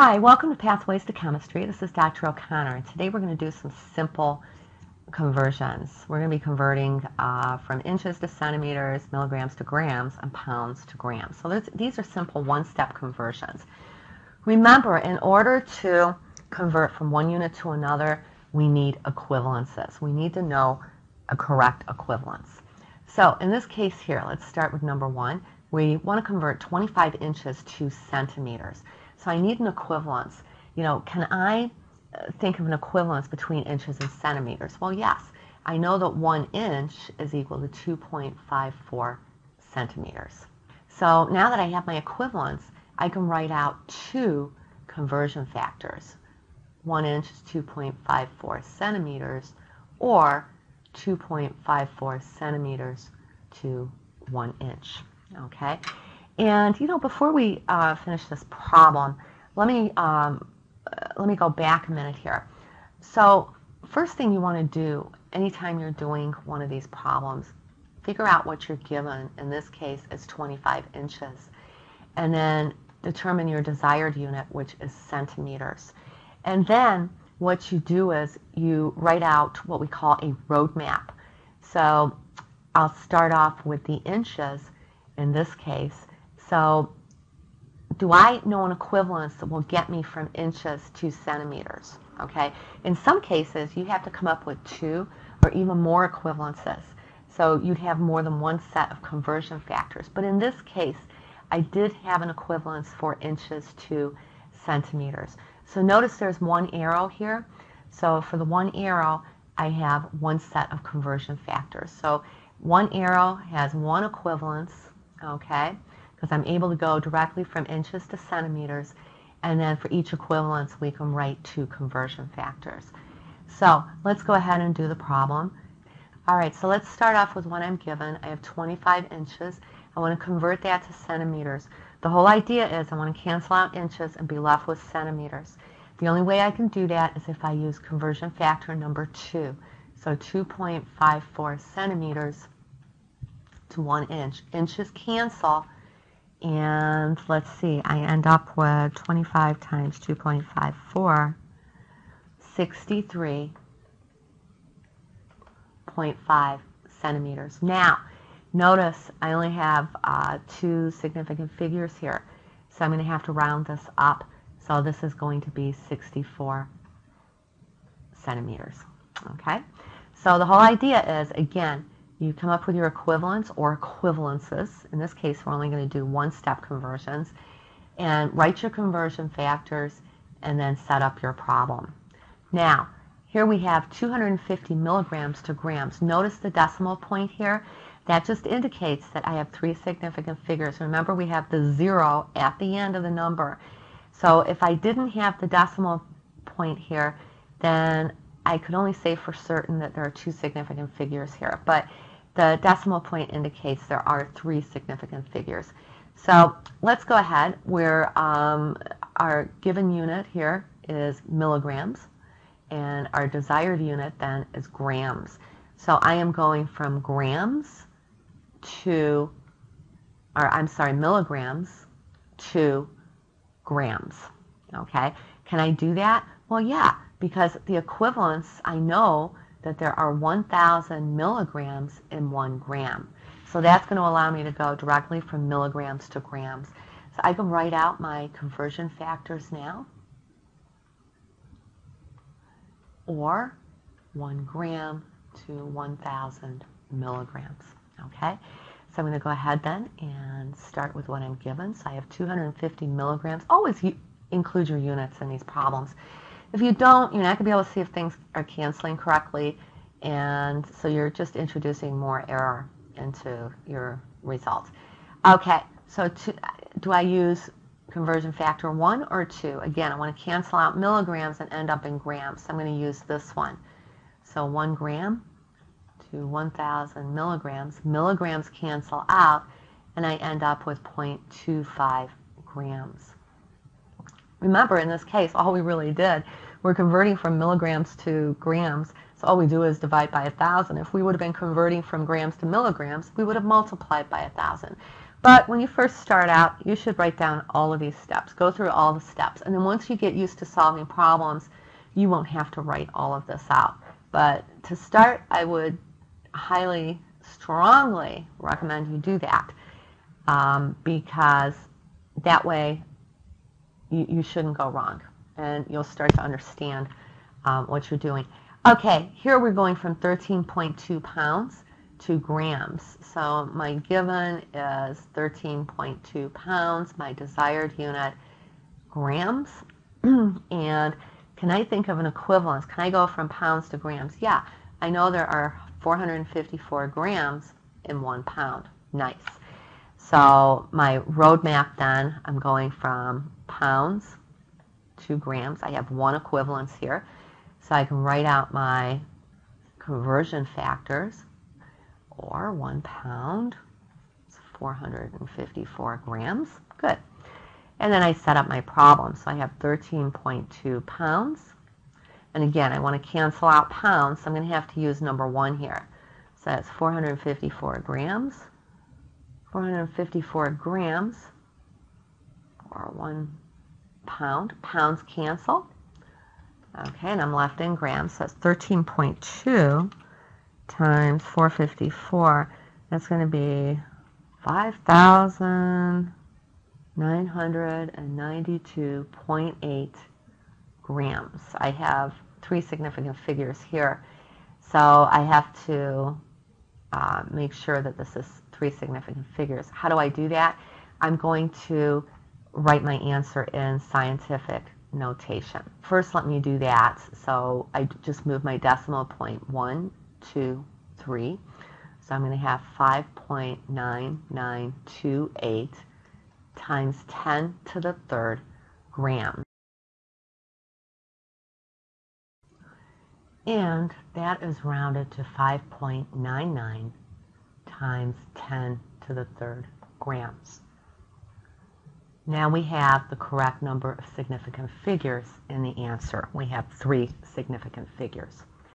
Hi, welcome to Pathways to Chemistry. This is Dr. O'Connor. Today we're going to do some simple conversions. We're going to be converting from inches to centimeters, milligrams to grams, and pounds to grams. So these are simple one-step conversions. Remember, in order to convert from one unit to another, we need equivalences. We need to know a correct equivalence. So in this case here, let's start with number one. We want to convert 25 inches to centimeters. So I need an equivalence. You know, can I think of an equivalence between inches and centimeters? Well, yes. I know that 1 inch is equal to 2.54 centimeters. So now that I have my equivalence, I can write out two conversion factors. 1 inch is 2.54 centimeters, or 2.54 centimeters to 1 inch. Okay? And, you know, before we finish this problem, let me go back a minute here. So first thing you want to do anytime you're doing one of these problems, figure out what you're given. In this case, it's 25 inches. And then determine your desired unit, which is centimeters. And then what you do is you write out what we call a roadmap. So I'll start off with the inches in this case. So do I know an equivalence that will get me from inches to centimeters? Okay. In some cases, you have to come up with two or even more equivalences. So you'd have more than one set of conversion factors. But in this case, I did have an equivalence for inches to centimeters. So notice there's one arrow here. So for the one arrow, I have one set of conversion factors. So one arrow has one equivalence, okay? Because I'm able to go directly from inches to centimeters, and then for each equivalence we can write two conversion factors. So let's go ahead and do the problem. Alright, so let's start off with what I'm given. I have 25 inches. I want to convert that to centimeters. The whole idea is I want to cancel out inches and be left with centimeters. The only way I can do that is if I use conversion factor number 2. So 2.54 centimeters to 1 inch. Inches cancel. And let's see, I end up with 25 times 2.54, 63.5 centimeters. Now, notice I only have two significant figures here, so I'm going to have to round this up. So this is going to be 64 centimeters. Okay? So the whole idea is, again, you come up with your equivalents or equivalences. In this case, we're only going to do one-step conversions. And write your conversion factors and then set up your problem. Now, here we have 250 milligrams to grams. Notice the decimal point here. That just indicates that I have three significant figures. Remember, we have the zero at the end of the number. So if I didn't have the decimal point here, then I could only say for certain that there are two significant figures here. But the decimal point indicates there are three significant figures. So let's go ahead. We're, our given unit here is milligrams, and our desired unit then is grams. So I am going from grams to, or I'm sorry, milligrams to grams. Okay? Can I do that? Well, yeah, because the equivalence, I know that there are 1,000 milligrams in 1 gram. So that's going to allow me to go directly from milligrams to grams. So I can write out my conversion factors now, or 1 gram to 1,000 milligrams. Okay? So I'm going to go ahead then and start with what I'm given. So I have 250 milligrams. Always include your units in these problems. If you don't, you're not going to be able to see if things are canceling correctly, and so you're just introducing more error into your results. Okay, so do I use conversion factor 1 or 2? Again, I want to cancel out milligrams and end up in grams, so I'm going to use this one. So 1 gram to 1,000 milligrams. Milligrams cancel out, and I end up with 0.25 grams. Remember, in this case, all we really did, we're converting from milligrams to grams, so all we do is divide by 1,000. If we would have been converting from grams to milligrams, we would have multiplied by 1,000. But when you first start out, you should write down all of these steps, go through all the steps. And then once you get used to solving problems, you won't have to write all of this out. But to start, I would highly, strongly recommend you do that because that way you shouldn't go wrong and you'll start to understand what you're doing. Okay, here we're going from 13.2 pounds to grams. So my given is 13.2 pounds, my desired unit grams. And can I think of an equivalence? Can I go from pounds to grams? Yeah, I know there are 454 grams in 1 pound. Nice. So my roadmap then, I'm going from pounds to grams. I have one equivalence here. So I can write out my conversion factors, or 1 pound, it's 454 grams. Good. And then I set up my problem. So I have 13.2 pounds. And again, I want to cancel out pounds, so I'm going to have to use number 1 here. So that's 454 grams. 454 grams, or 1 pound. Pounds cancel. Okay, and I'm left in grams, so that's 13.2 times 454. That's going to be 5,992.8 grams. I have 3 significant figures here, so I have to make sure that this is 3 significant figures. How do I do that? I'm going to write my answer in scientific notation. First, let me do that. So I just moved my decimal point 1, 2, 3. So I'm going to have 5.9928 times 10 to the third grams. And that is rounded to 5.99 times 10 to the third grams. Now we have the correct number of significant figures in the answer. We have 3 significant figures.